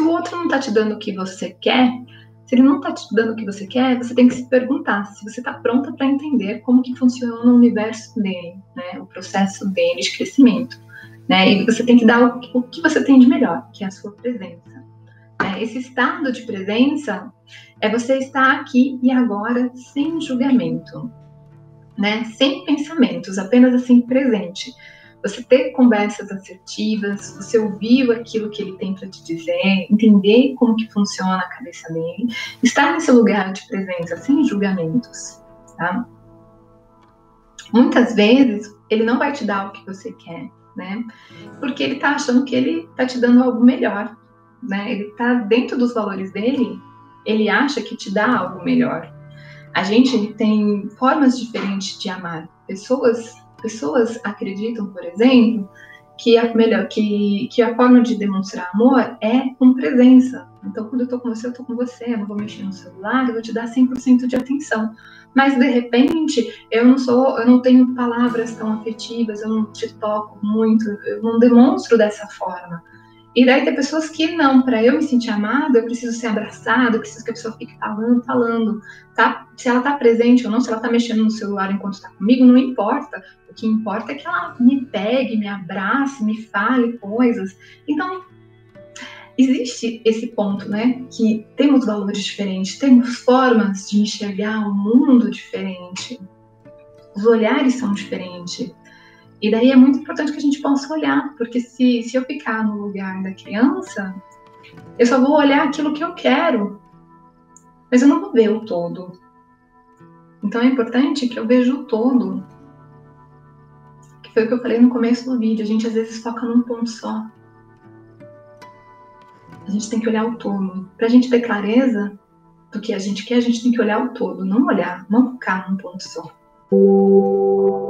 se o outro não está te dando o que você quer, se ele não está te dando o que você quer, você tem que se perguntar se você está pronta para entender como que funciona o universo dele, né? O processo dele de crescimento. Né? E você tem que dar o que você tem de melhor, que é a sua presença. Esse estado de presença é você estar aqui e agora sem julgamento, né? Sem pensamentos, apenas assim presente. Você ter conversas assertivas, você ouvir aquilo que ele tem para te dizer, entender como que funciona a cabeça dele, estar nesse lugar de presença, sem julgamentos, tá? Muitas vezes ele não vai te dar o que você quer, né? Porque ele tá achando que ele tá te dando algo melhor, né? Ele tá dentro dos valores dele, ele acha que te dá algo melhor. A gente tem formas diferentes de amar. Pessoas acreditam, por exemplo, que a forma de demonstrar amor é com presença. Então, quando eu tô com você, eu tô com você, eu não vou mexer no celular, eu vou te dar 100% de atenção. Mas, de repente, eu não tenho palavras tão afetivas, eu não te toco muito, eu não demonstro dessa forma. E daí tem pessoas que não, para eu me sentir amada, eu preciso ser abraçada, eu preciso que a pessoa fique falando, tá? Se ela tá presente ou não, se ela tá mexendo no celular enquanto tá comigo, não importa. O que importa é que ela me pegue, me abrace, me fale coisas. Então, existe esse ponto, né? Que temos valores diferentes, temos formas de enxergar o mundo diferente. Os olhares são diferentes. E daí é muito importante que a gente possa olhar, porque se eu ficar no lugar da criança, eu só vou olhar aquilo que eu quero, mas eu não vou ver o todo. Então é importante que eu veja o todo. Que foi o que eu falei no começo do vídeo, a gente às vezes foca num ponto só. A gente tem que olhar o todo. Pra gente ter clareza do que a gente quer, a gente tem que olhar o todo, não focar num ponto só.